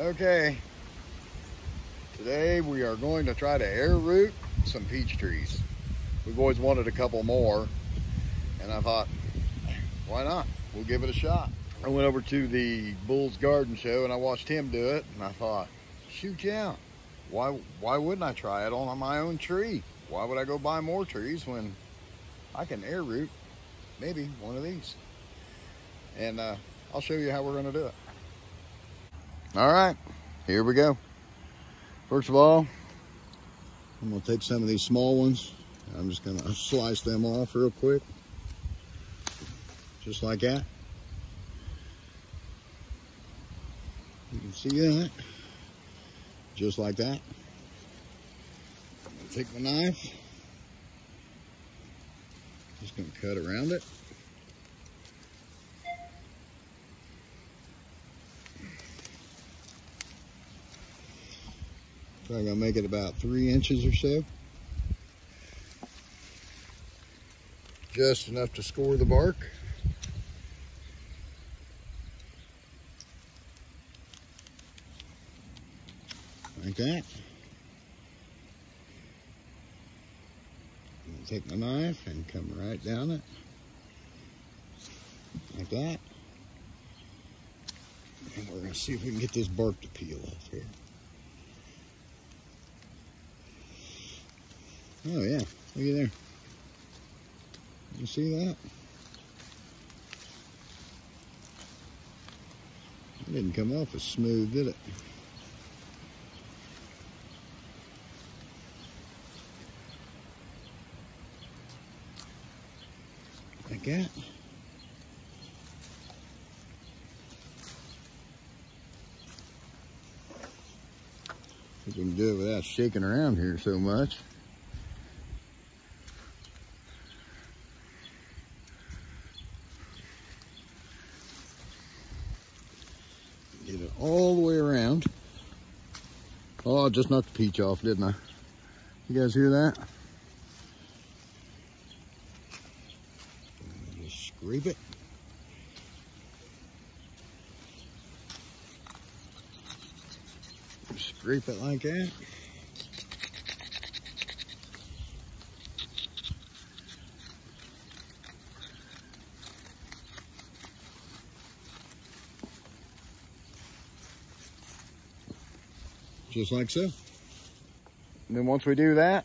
Okay, today we are going to try to air root some peach trees. We've always wanted a couple more, and I thought, why not? We'll give it a shot. I went over to the Bulls Garden show and I watched him do it, and I thought, shoot, yeah, why wouldn't I try it on my own tree? Why would I go buy more trees when I can air root maybe one of these? And I'll show you how we're going to do it. All right, here we go. First of all, I'm gonna take some of these small ones. I'm just gonna slice them off real quick. Just like that. You can see that. Just like that. I'm gonna take my knife. Just gonna cut around it. So I'm gonna make it about 3 inches or so. Just enough to score the bark. Like that. I'm gonna take my knife and come right down it. Like that. And we're gonna see if we can get this bark to peel off here. Oh yeah, look at there. You see that? It didn't come off as smooth, did it? Like that. We can do it without shaking around here so much. Get it all the way around. Oh, I just knocked the peach off, didn't I? You guys hear that? Just scrape it. Scrape it like that. Just like so. And then once we do that,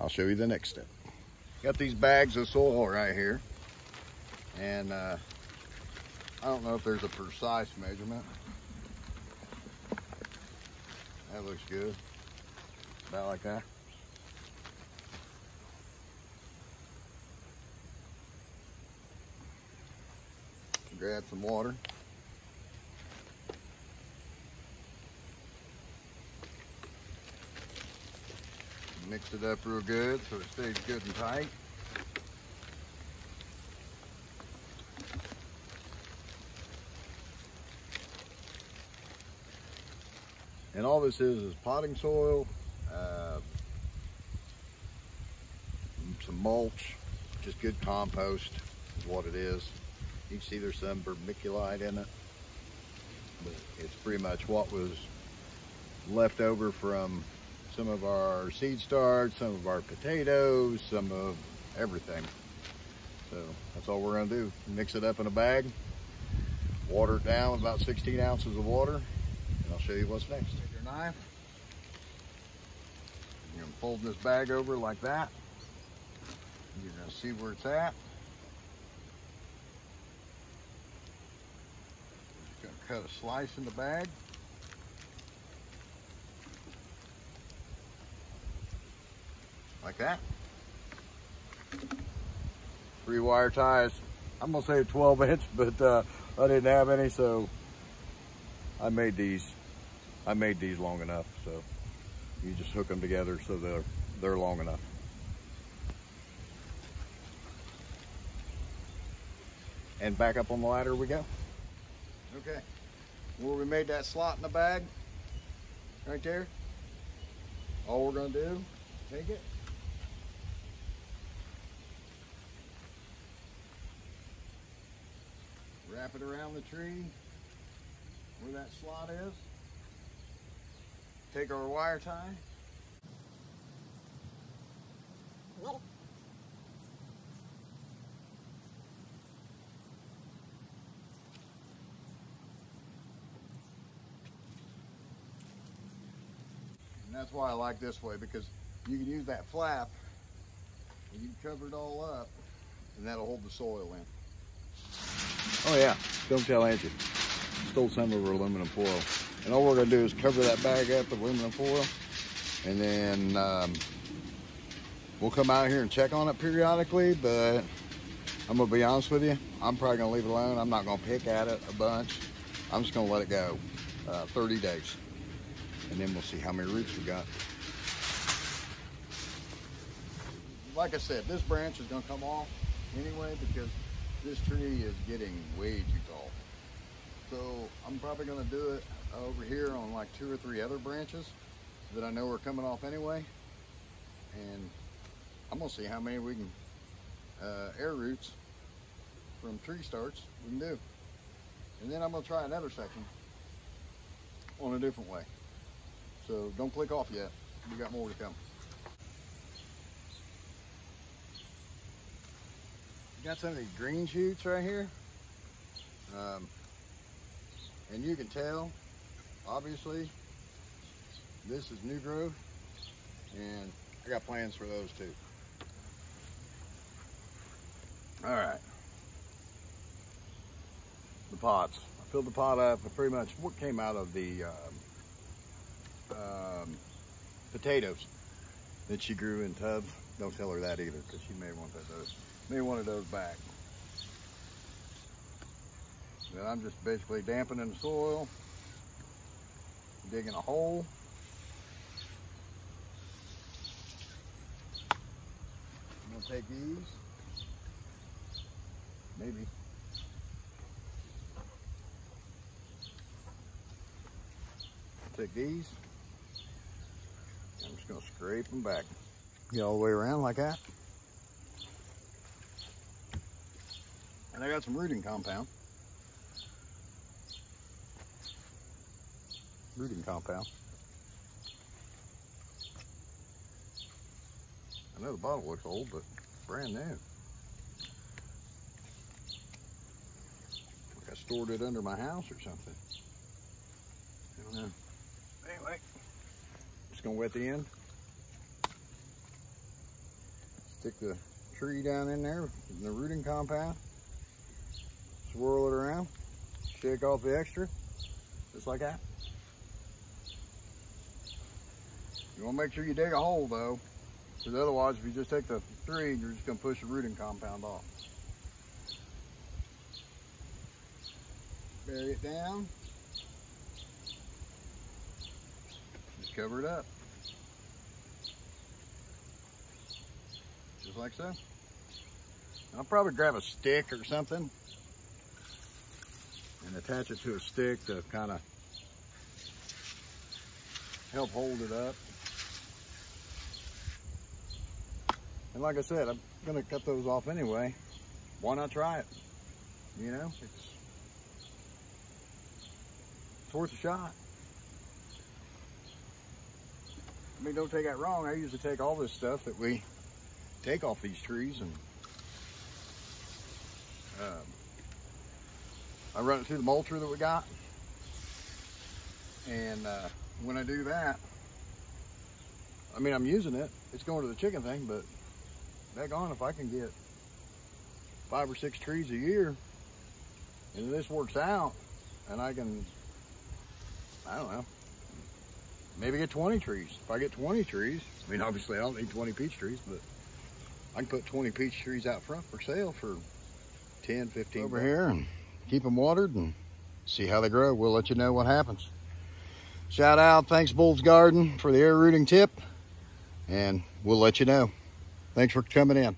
I'll show you the next step. Got these bags of soil right here. And I don't know if there's a precise measurement. That looks good. About like that. Grab some water. Mix it up real good so it stays good and tight. And all this is potting soil, some mulch, just good compost is what it is. You can see there's some vermiculite in it, but it's pretty much what was left over from some of our seed starch, some of our potatoes, some of everything. So that's all we're gonna do. Mix it up in a bag, water it down with about 16 ounces of water, and I'll show you what's next. Take your knife, you're gonna fold this bag over like that. You're gonna see where it's at. Just gonna cut a slice in the bag. Like that. 3 wire ties. I'm gonna say 12 inch, but I didn't have any, so I made these. I made these long enough, so you just hook them together so they're long enough. And back up on the ladder we go. Okay. Well, we made that slot in the bag right there. All we're gonna do is take it. Wrap it around the tree, where that slot is. Take our wire tie. Whoa. And that's why I like this way, because you can use that flap and you can cover it all up and that'll hold the soil in. Oh yeah, don't tell Angie. Stole some of her aluminum foil. And all we're gonna do is cover that bag up with aluminum foil, and then we'll come out here and check on it periodically, but I'm gonna be honest with you, I'm probably gonna leave it alone. I'm not gonna pick at it a bunch. I'm just gonna let it go 30 days. And then we'll see how many roots we got. Like I said, this branch is gonna come off anyway because this tree is getting way too tall. So I'm probably gonna do it over here on like 2 or 3 other branches that I know are coming off anyway. And I'm gonna see how many we can air roots from tree starts we can do. And then I'm gonna try another section on a different way. So don't click off yet, we got more to come. Got some of these green shoots right here. And you can tell, obviously, this is new growth, and I got plans for those too. All right, the pots. I filled the pot up with pretty much what came out of the potatoes that she grew in tubs. Don't tell her that either, because she may want those. May one of those back. Then I'm just basically dampening the soil, digging a hole. I'm gonna take these, maybe. Take these, I'm just gonna scrape them back. Get all the way around like that. And I got some rooting compound. I know the bottle looks old, but brand new. Like I stored it under my house or something. I don't know. Anyway, just gonna wet the end. Stick the tree down in there, in the rooting compound. Swirl it around, shake off the extra, just like that. You wanna make sure you dig a hole though, because otherwise if you just take the tree, you're just gonna push the rooting compound off. Bury it down, just cover it up. Just like so. And I'll probably grab a stick or something and attach it to a stick to kind of help hold it up. And like I said, I'm gonna cut those off anyway. Why not try it? You know, it's worth a shot. I mean, don't take that wrong. I usually take all this stuff that we take off these trees and I run it through the mulcher that we got, and when I do that, I mean, I'm using it, it's going to the chicken thing, but daggone, if I can get 5 or 6 trees a year and this works out, and I can, I don't know, maybe get 20 trees. If I get 20 trees, I mean, obviously I don't need 20 peach trees, but I can put 20 peach trees out front for sale for 10, 15 over here and keep them watered and see how they grow. We'll let you know what happens. Shout out, thanks Bulls Garden for the air rooting tip, and we'll let you know. Thanks for coming in.